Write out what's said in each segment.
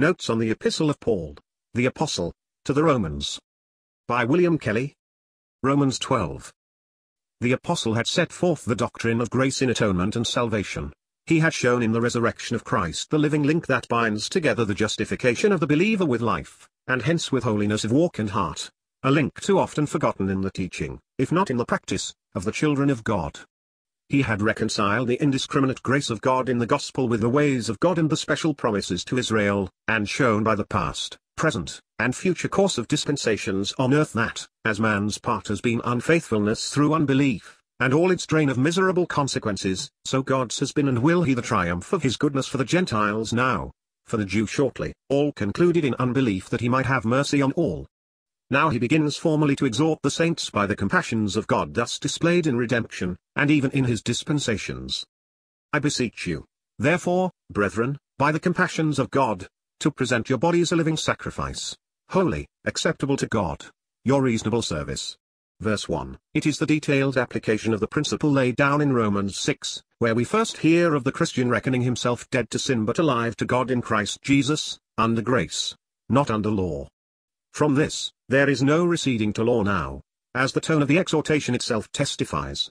Notes on the Epistle of Paul, the Apostle, to the Romans. By William Kelly. Romans 12. The Apostle had set forth the doctrine of grace in atonement and salvation. He had shown in the resurrection of Christ the living link that binds together the justification of the believer with life, and hence with holiness of walk and heart, a link too often forgotten in the teaching, if not in the practice, of the children of God. He had reconciled the indiscriminate grace of God in the gospel with the ways of God and the special promises to Israel, and shown by the past, present, and future course of dispensations on earth that, as man's part has been unfaithfulness through unbelief, and all its drain of miserable consequences, so God's has been and will he the triumph of his goodness for the Gentiles now, for the Jew shortly, all concluded in unbelief that he might have mercy on all. Now he begins formally to exhort the saints by the compassions of God thus displayed in redemption, and even in his dispensations. I beseech you, therefore, brethren, by the compassions of God, to present your bodies a living sacrifice, holy, acceptable to God, your reasonable service. Verse 1. It is the detailed application of the principle laid down in Romans 6, where we first hear of the Christian reckoning himself dead to sin but alive to God in Christ Jesus, under grace, not under law. From this, there is no receding to law now, as the tone of the exhortation itself testifies.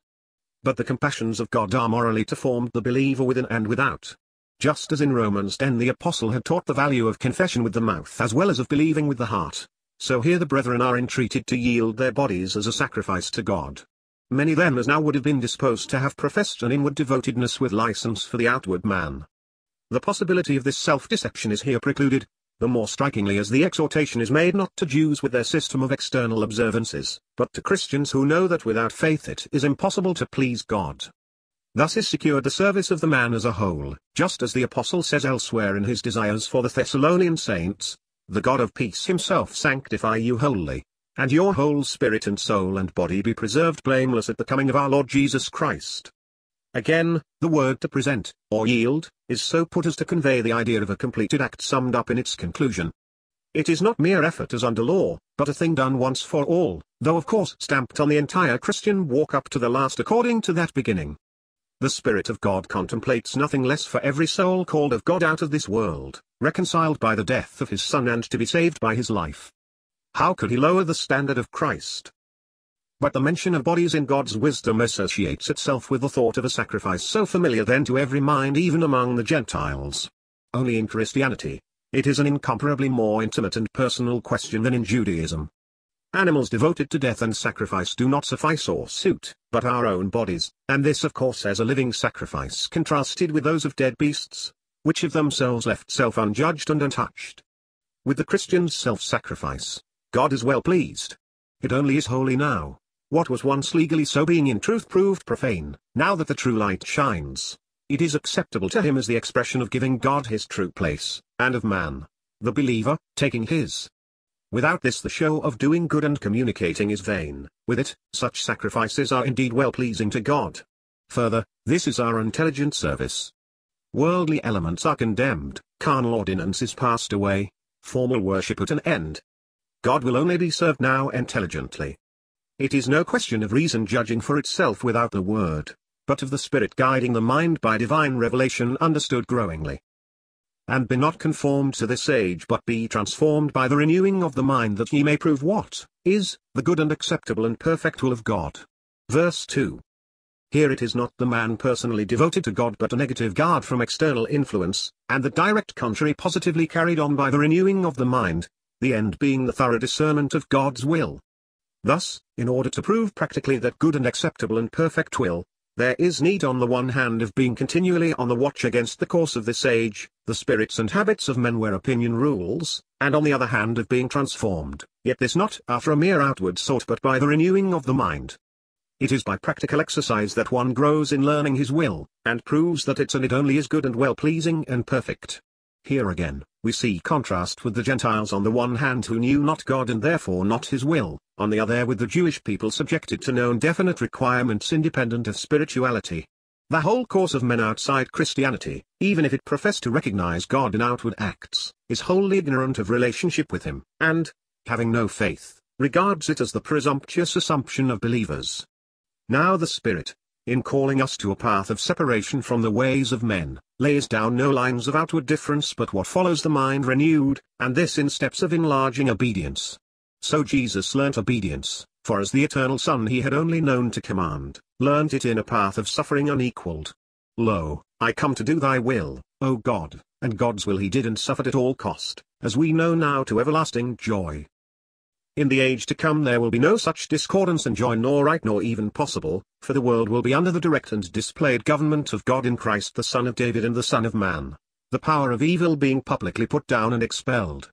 But the compassions of God are morally to form the believer within and without. Just as in Romans 10 the Apostle had taught the value of confession with the mouth as well as of believing with the heart, so here the brethren are entreated to yield their bodies as a sacrifice to God. Many then as now would have been disposed to have professed an inward devotedness with license for the outward man. The possibility of this self-deception is here precluded, the more strikingly as the exhortation is made not to Jews with their system of external observances, but to Christians who know that without faith it is impossible to please God. Thus is secured the service of the man as a whole, just as the Apostle says elsewhere in his desires for the Thessalonian saints, "The God of peace himself sanctify you wholly, and your whole spirit and soul and body be preserved blameless at the coming of our Lord Jesus Christ." Again, the word to present, or yield, is so put as to convey the idea of a completed act summed up in its conclusion. It is not mere effort as under law, but a thing done once for all, though of course stamped on the entire Christian walk up to the last according to that beginning. The Spirit of God contemplates nothing less for every soul called of God out of this world, reconciled by the death of his Son and to be saved by his life. How could he lower the standard of Christ? But the mention of bodies in God's wisdom associates itself with the thought of a sacrifice so familiar then to every mind even among the Gentiles. Only in Christianity, it is an incomparably more intimate and personal question than in Judaism. Animals devoted to death and sacrifice do not suffice or suit, but our own bodies, and this of course as a living sacrifice contrasted with those of dead beasts, which of themselves left self unjudged and untouched. With the Christian's self-sacrifice, God is well pleased. It only is holy now. What was once legally so being in truth proved profane, now that the true light shines, it is acceptable to him as the expression of giving God his true place, and of man, the believer, taking his. Without this the show of doing good and communicating is vain, with it, such sacrifices are indeed well-pleasing to God. Further, this is our intelligent service. Worldly elements are condemned, carnal ordinance is passed away, formal worship at an end. God will only be served now intelligently. It is no question of reason judging for itself without the word, but of the Spirit guiding the mind by divine revelation understood growingly. "And be not conformed to this age but be transformed by the renewing of the mind that ye may prove what is the good and acceptable and perfect will of God." Verse 2. Here it is not the man personally devoted to God but a negative guard from external influence, and the direct contrary positively carried on by the renewing of the mind, the end being the thorough discernment of God's will. Thus, in order to prove practically that good and acceptable and perfect will, there is need on the one hand of being continually on the watch against the course of this age, the spirits and habits of men where opinion rules, and on the other hand of being transformed, yet this not after a mere outward sort but by the renewing of the mind. It is by practical exercise that one grows in learning his will, and proves that it's and it only is good and well-pleasing and perfect. Here again, we see contrast with the Gentiles on the one hand who knew not God and therefore not his will, on the other with the Jewish people subjected to known definite requirements independent of spirituality. The whole course of men outside Christianity, even if it profess to recognize God in outward acts, is wholly ignorant of relationship with him, and, having no faith, regards it as the presumptuous assumption of believers. Now the Spirit, in calling us to a path of separation from the ways of men, lays down no lines of outward difference but what follows the mind renewed, and this in steps of enlarging obedience. So Jesus learnt obedience, for as the eternal Son he had only known to command, learnt it in a path of suffering unequalled. Lo, I come to do thy will, O God, and God's will he did and suffered at all cost, as we know now to everlasting joy. In the age to come there will be no such discordance and joy nor right nor even possible, for the world will be under the direct and displayed government of God in Christ the Son of David and the Son of Man, the power of evil being publicly put down and expelled.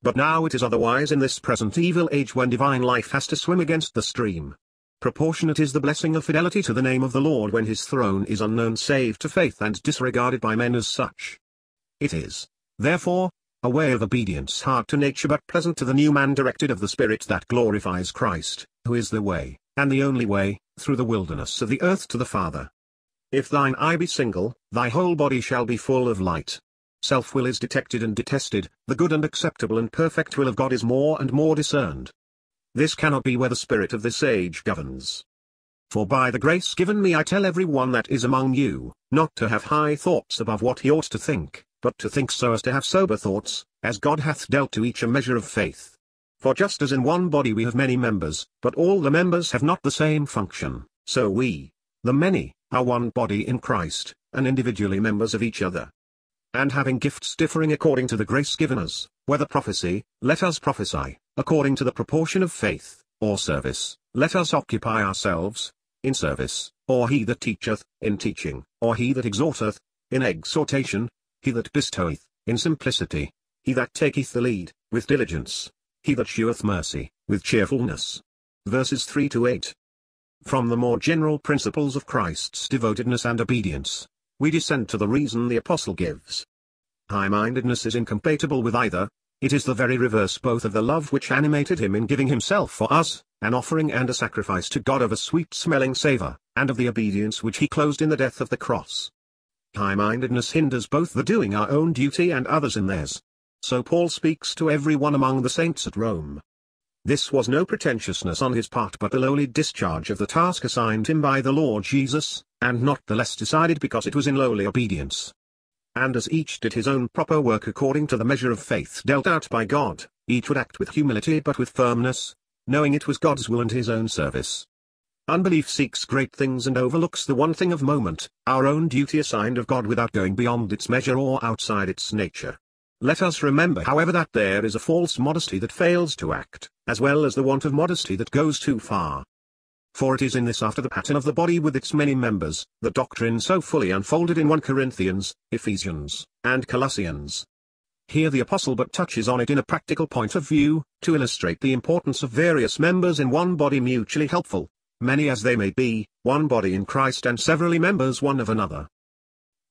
But now it is otherwise in this present evil age when divine life has to swim against the stream. Proportionate is the blessing of fidelity to the name of the Lord when his throne is unknown save to faith and disregarded by men as such. It is, therefore, a way of obedience hard to nature but pleasant to the new man directed of the Spirit that glorifies Christ, who is the way, and the only way, through the wilderness of the earth to the Father. If thine eye be single, thy whole body shall be full of light. Self-will is detected and detested, the good and acceptable and perfect will of God is more and more discerned. This cannot be where the spirit of this age governs. For by the grace given me I tell every one that is among you, not to have high thoughts above what he ought to think, but to think so as to have sober thoughts, as God hath dealt to each a measure of faith. For just as in one body we have many members, but all the members have not the same function, so we, the many, are one body in Christ, and individually members of each other. And having gifts differing according to the grace given us, whether prophecy, let us prophesy, according to the proportion of faith, or service, let us occupy ourselves, in service, or he that teacheth, in teaching, or he that exhorteth, in exhortation, he that bestoweth, in simplicity, he that taketh the lead, with diligence, he that sheweth mercy, with cheerfulness. Verses 3–8. From the more general principles of Christ's devotedness and obedience, we descend to the reason the Apostle gives. High-mindedness is incompatible with either, it is the very reverse both of the love which animated him in giving himself for us, an offering and a sacrifice to God of a sweet-smelling savour, and of the obedience which he closed in the death of the cross. High-mindedness hinders both the doing our own duty and others in theirs. So Paul speaks to everyone among the saints at Rome. This was no pretentiousness on his part but the lowly discharge of the task assigned him by the Lord Jesus, and not the less decided because it was in lowly obedience. And as each did his own proper work according to the measure of faith dealt out by God, each would act with humility but with firmness, knowing it was God's will and his own service. Unbelief seeks great things and overlooks the one thing of moment, our own duty assigned of God without going beyond its measure or outside its nature. Let us remember however that there is a false modesty that fails to act, as well as the want of modesty that goes too far. For it is in this after the pattern of the body with its many members, the doctrine so fully unfolded in 1 Corinthians, Ephesians, and Colossians. Here the Apostle but touches on it in a practical point of view, to illustrate the importance of various members in one body mutually helpful, many as they may be, one body in Christ and severally members one of another.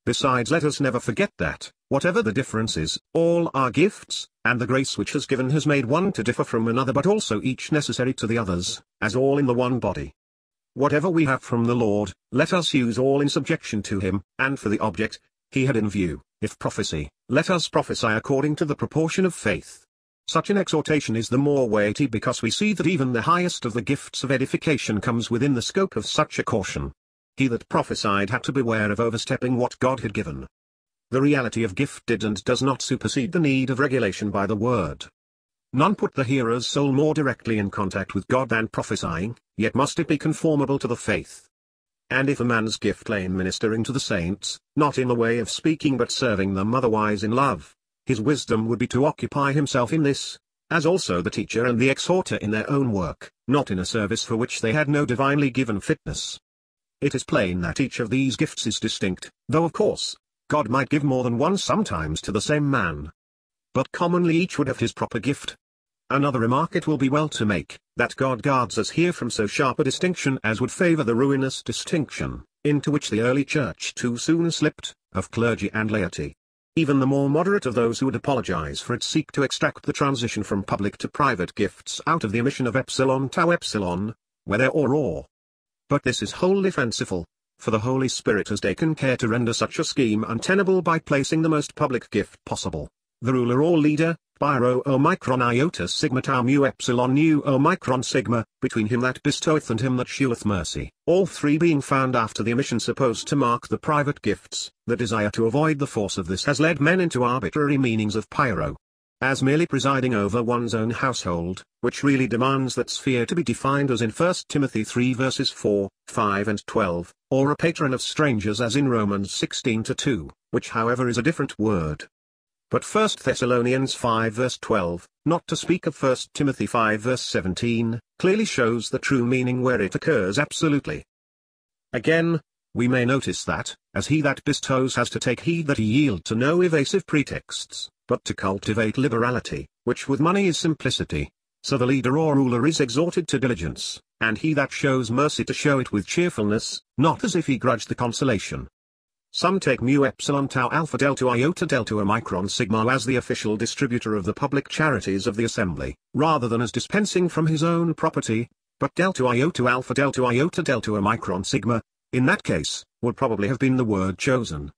Besides, let us never forget that, whatever the differences, all are gifts, and the grace which has given has made one to differ from another but also each necessary to the others, as all in the one body. Whatever we have from the Lord, let us use all in subjection to him, and for the object he had in view, if prophecy, let us prophesy according to the proportion of faith. Such an exhortation is the more weighty because we see that even the highest of the gifts of edification comes within the scope of such a caution. He that prophesied had to beware of overstepping what God had given. The reality of gift did and does not supersede the need of regulation by the word. None put the hearer's soul more directly in contact with God than prophesying, yet must it be conformable to the faith. And if a man's gift lay in ministering to the saints, not in the way of speaking but serving them otherwise in love, his wisdom would be to occupy himself in this, as also the teacher and the exhorter in their own work, not in a service for which they had no divinely given fitness. It is plain that each of these gifts is distinct, though of course, God might give more than one sometimes to the same man. But commonly each would have his proper gift. Another remark it will be well to make, that God guards us here from so sharp a distinction as would favour the ruinous distinction, into which the early church too soon slipped, of clergy and laity. Even the more moderate of those who would apologize for it seek to extract the transition from public to private gifts out of the omission of epsilon tau epsilon, whether or. But this is wholly fanciful, for the Holy Spirit has taken care to render such a scheme untenable by placing the most public gift possible, the ruler or leader, biro omicron iota sigma tau mu epsilon nu omicron sigma, between him that bestoweth and him that sheweth mercy, all three being found after the omission supposed to mark the private gifts. The desire to avoid the force of this has led men into arbitrary meanings of biro, as merely presiding over one's own household, which really demands that sphere to be defined as in 1 Timothy 3 verses 4, 5 and 12, or a patron of strangers as in Romans 16:2, which however is a different word. But 1 Thessalonians 5 verse 12, not to speak of 1 Timothy 5 verse 17, clearly shows the true meaning where it occurs absolutely. Again, we may notice that, as he that bestows has to take heed that he yield to no evasive pretexts, but to cultivate liberality, which with money is simplicity. So the leader or ruler is exhorted to diligence, and he that shows mercy to show it with cheerfulness, not as if he grudged the consolation. Some take mu epsilon tau alpha delta iota delta omicron sigma as the official distributor of the public charities of the assembly, rather than as dispensing from his own property, but delta iota alpha delta iota delta omicron sigma, in that case, would probably have been the word chosen.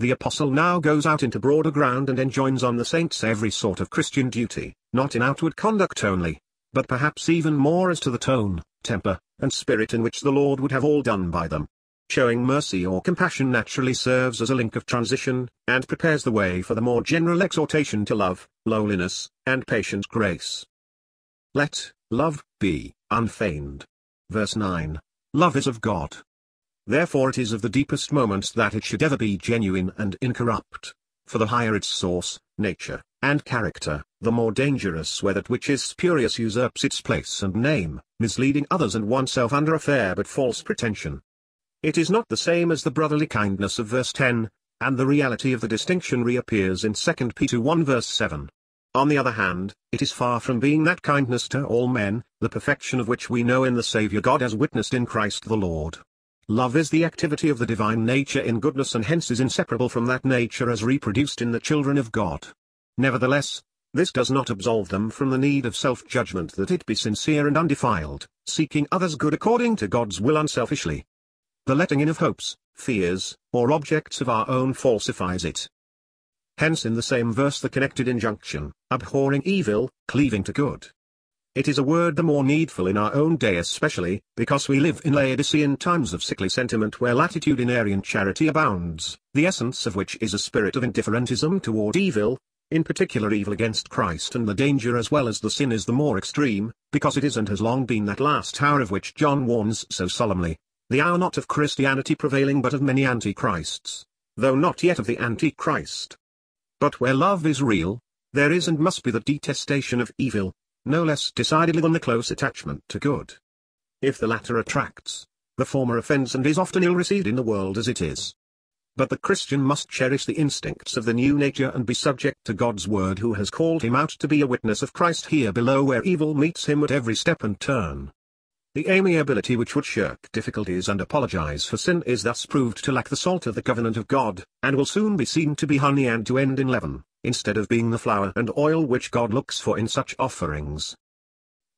The apostle now goes out into broader ground and enjoins on the saints every sort of Christian duty, not in outward conduct only, but perhaps even more as to the tone, temper, and spirit in which the Lord would have all done by them. Showing mercy or compassion naturally serves as a link of transition, and prepares the way for the more general exhortation to love, lowliness, and patient grace. Let love be unfeigned. Verse 9. Love is of God. Therefore it is of the deepest moment that it should ever be genuine and incorrupt. For the higher its source, nature, and character, the more dangerous where that which is spurious usurps its place and name, misleading others and oneself under a fair but false pretension. It is not the same as the brotherly kindness of verse 10, and the reality of the distinction reappears in 2 Peter 1 verse 7. On the other hand, it is far from being that kindness to all men, the perfection of which we know in the Saviour God as witnessed in Christ the Lord. Love is the activity of the divine nature in goodness and hence is inseparable from that nature as reproduced in the children of God. Nevertheless, this does not absolve them from the need of self-judgment that it be sincere and undefiled, seeking others' good according to God's will unselfishly. The letting in of hopes, fears, or objects of our own falsifies it. Hence in the same verse the connected injunction, abhorring evil, cleaving to good. It is a word the more needful in our own day especially, because we live in Laodicean times of sickly sentiment where latitudinarian charity abounds, the essence of which is a spirit of indifferentism toward evil, in particular evil against Christ, and the danger as well as the sin is the more extreme, because it is and has long been that last hour of which John warns so solemnly. The hour not of Christianity prevailing but of many antichrists, though not yet of the Antichrist. But where love is real, there is and must be the detestation of evil, no less decidedly than the close attachment to good. If the latter attracts, the former offends and is often ill-received in the world as it is. But the Christian must cherish the instincts of the new nature and be subject to God's word who has called him out to be a witness of Christ here below where evil meets him at every step and turn. The amiability which would shirk difficulties and apologize for sin is thus proved to lack the salt of the covenant of God, and will soon be seen to be honey and to end in leaven, instead of being the flour and oil which God looks for in such offerings.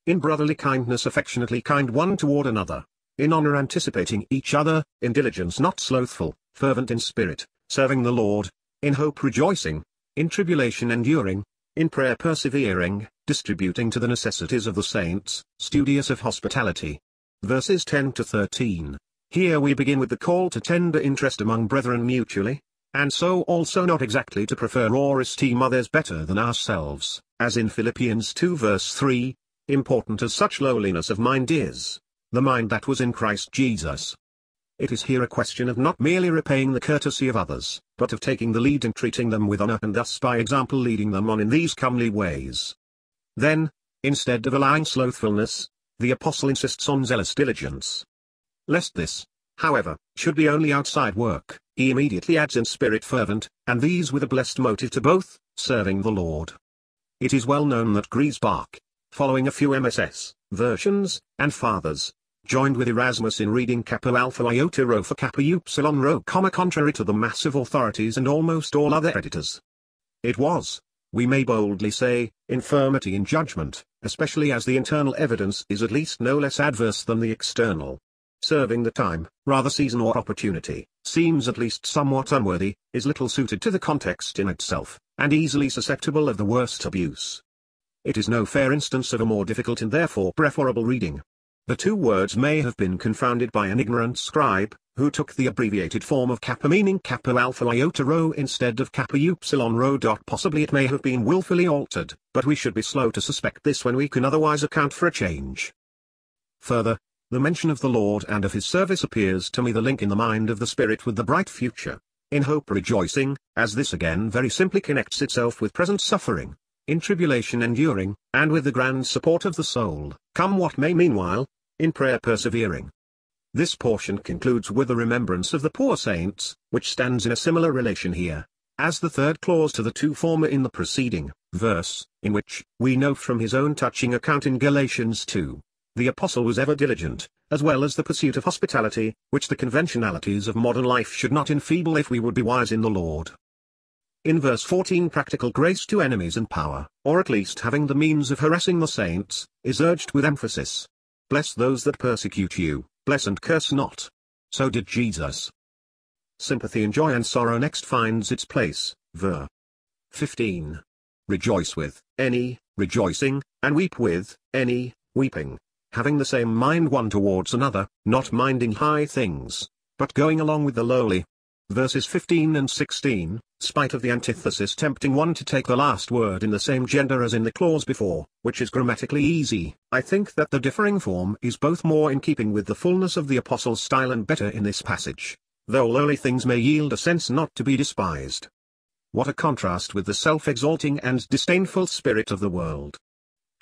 In brotherly kindness affectionately kind one toward another, in honor anticipating each other, in diligence not slothful, fervent in spirit, serving the Lord, in hope rejoicing, in tribulation enduring, in prayer persevering, distributing to the necessities of the saints, studious of hospitality. Verses 10 to 13. Here we begin with the call to tender interest among brethren mutually, and so also not exactly to prefer or esteem others better than ourselves, as in Philippians 2 verse 3, important as such lowliness of mind is, the mind that was in Christ Jesus. It is here a question of not merely repaying the courtesy of others, but of taking the lead and treating them with honor and thus by example leading them on in these comely ways. Then, instead of allowing slothfulness, the apostle insists on zealous diligence. Lest this, however, should be only outside work, he immediately adds in spirit fervent, and these with a blessed motive to both, serving the Lord. It is well known that Griesbach, following a few MSS, versions, and fathers, joined with Erasmus in reading Kappa Alpha Iota Rho for Kappa Upsilon Rho, contrary to the massive authorities and almost all other editors. It was, we may boldly say, infirmity in judgment, especially as the internal evidence is at least no less adverse than the external. Serving the time, rather season or opportunity, seems at least somewhat unworthy, is little suited to the context in itself, and easily susceptible of the worst abuse. It is no fair instance of a more difficult and therefore preferable reading. The two words may have been confounded by an ignorant scribe, who took the abbreviated form of kappa meaning kappa alpha iota rho instead of kappa upsilon rho. Possibly it may have been willfully altered, but we should be slow to suspect this when we can otherwise account for a change. Further, the mention of the Lord and of his service appears to me the link in the mind of the Spirit with the bright future, in hope rejoicing, as this again very simply connects itself with present suffering, in tribulation enduring, and with the grand support of the soul, come what may meanwhile, in prayer persevering. This portion concludes with the remembrance of the poor saints, which stands in a similar relation here, as the third clause to the two former in the preceding verse, in which, we know from his own touching account in Galatians 2, the apostle was ever diligent, as well as the pursuit of hospitality, which the conventionalities of modern life should not enfeeble if we would be wise in the Lord. In verse 14, practical grace to enemies in power, or at least having the means of harassing the saints, is urged with emphasis. Bless those that persecute you, bless and curse not. So did Jesus. Sympathy in joy and sorrow next finds its place, verse 15. Rejoice with any rejoicing, and weep with any weeping, having the same mind one towards another, not minding high things, but going along with the lowly. Verses 15 and 16, spite of the antithesis tempting one to take the last word in the same gender as in the clause before, which is grammatically easy, I think that the differing form is both more in keeping with the fullness of the apostle's style and better in this passage, though lowly things may yield a sense not to be despised. What a contrast with the self-exalting and disdainful spirit of the world!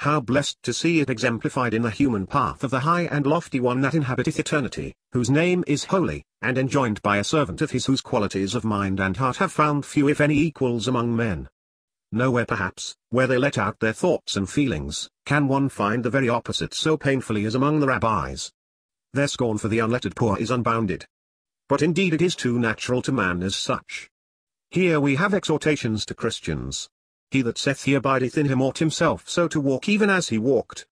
How blessed to see it exemplified in the human path of the high and lofty one that inhabiteth eternity, whose name is holy, and enjoined by a servant of his whose qualities of mind and heart have found few if any equals among men. Nowhere perhaps, where they let out their thoughts and feelings, can one find the very opposite so painfully as among the rabbis. Their scorn for the unlettered poor is unbounded. But indeed it is too natural to man as such. Here we have exhortations to Christians. He that saith he abideth in him ought himself so to walk even as he walked.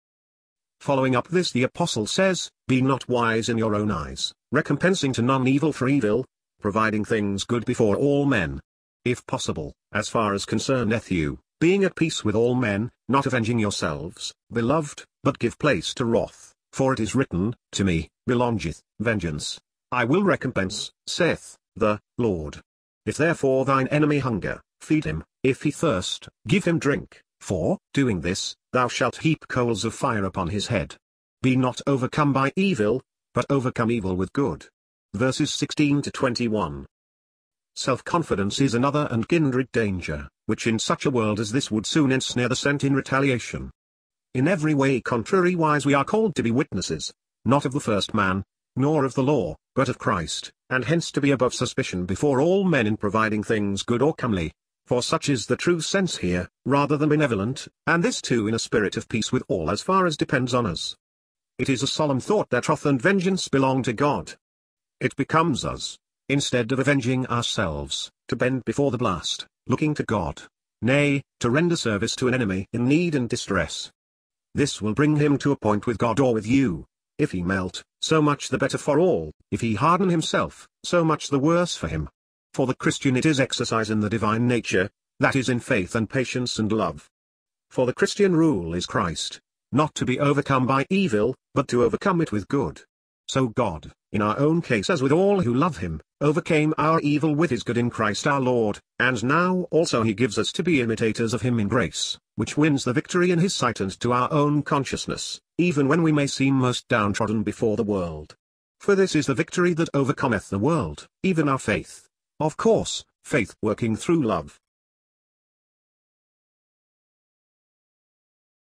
Following up this the apostle says, be not wise in your own eyes, recompensing to none evil for evil, providing things good before all men. If possible, as far as concerneth you, being at peace with all men, not avenging yourselves, beloved, but give place to wrath, for it is written, to me belongeth vengeance. I will recompense, saith the Lord. If therefore thine enemy hunger, feed him, if he thirst, give him drink, for, doing this, thou shalt heap coals of fire upon his head. Be not overcome by evil, but overcome evil with good. Verses 16 to 21. Self-confidence is another and kindred danger, which in such a world as this would soon ensnare the sent in retaliation. In every way contrariwise we are called to be witnesses, not of the first man, nor of the law, but of Christ, and hence to be above suspicion before all men in providing things good or comely. For such is the true sense here, rather than benevolent, and this too in a spirit of peace with all as far as depends on us. It is a solemn thought that wrath and vengeance belong to God. It becomes us, instead of avenging ourselves, to bend before the blast, looking to God, nay, to render service to an enemy in need and distress. This will bring him to a point with God or with you. If he melt, so much the better for all; if he harden himself, so much the worse for him. For the Christian it is exercise in the divine nature, that is in faith and patience and love. For the Christian rule is Christ, not to be overcome by evil, but to overcome it with good. So God, in our own case as with all who love him, overcame our evil with his good in Christ our Lord, and now also he gives us to be imitators of him in grace, which wins the victory in his sight and to our own consciousness, even when we may seem most downtrodden before the world. For this is the victory that overcometh the world, even our faith. Of course, faith working through love,